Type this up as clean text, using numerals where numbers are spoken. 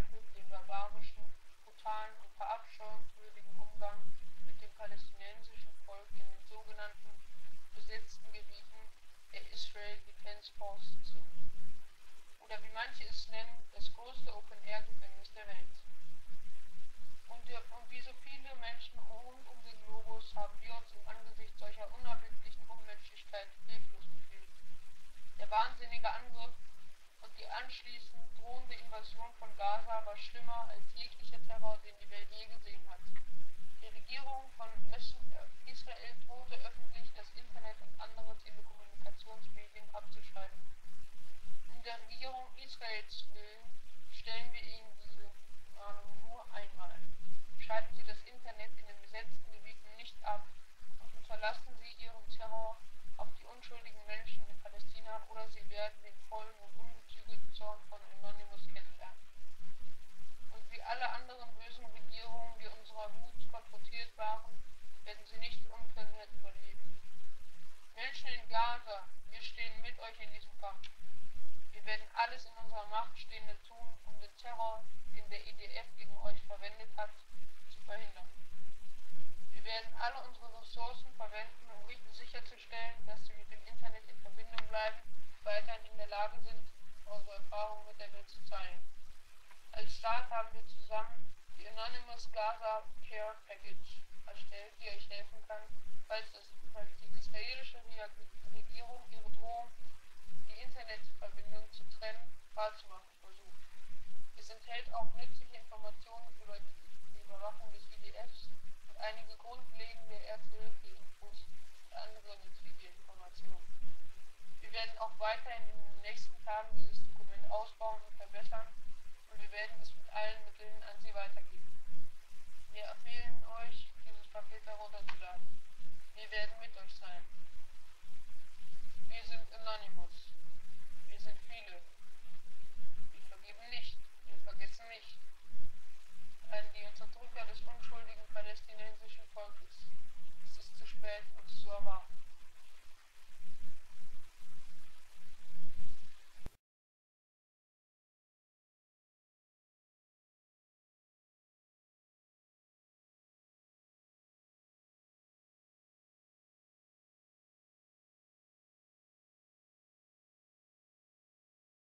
Widerspruch, den barbarischen, brutalen und verabscheuungswürdigen Umgang mit dem palästinensischen Volk in den sogenannten besetzten Gebieten der Israel Defense Force zu. Oder wie manche es nennen, das größte Open-Air-Gefängnis der Welt. Und wie so viele Menschen rund um den Globus haben wir uns im Angesicht solcher unerbittlichen Unmenschlichkeit hilflos gefühlt. Der wahnsinnige Angriff und die anschließend drohende Invasion von Gaza war schlimmer als jeglicher Terror, den die Welt je gesehen hat. Die Regierung von Israel drohte öffentlich, das Internet und andere Telekommunikationsmedien abzuschalten. Um der Regierung Israels willen stellen wir Ihnen diese Warnung nur einmal. Schalten Sie das Internet in den besetzten Gebieten nicht ab und unterlassen Sie Ihren Terror auf die unschuldigen Menschen in Palästina, oder Sie werden den vollen und ungezügelten Zorn von Anonymous kennenlernen. Und wie alle anderen bösen Regierungen, die unserer Wut konfrontiert waren, werden sie nicht unversehrt überleben. Menschen in Gaza, wir stehen mit euch in diesem Kampf. Wir werden alles in unserer Macht Stehende tun, um den Terror, den der IDF gegen euch verwendet hat, zu verhindern. Wir werden alle unsere Ressourcen verwenden, um sicherzustellen, dass Sie mit dem Internet in Verbindung bleiben und weiterhin in der Lage sind, unsere Erfahrungen mit der Welt zu teilen. Als Staat haben wir zusammen die Anonymous Gaza Care Package erstellt, die euch helfen kann, falls dieses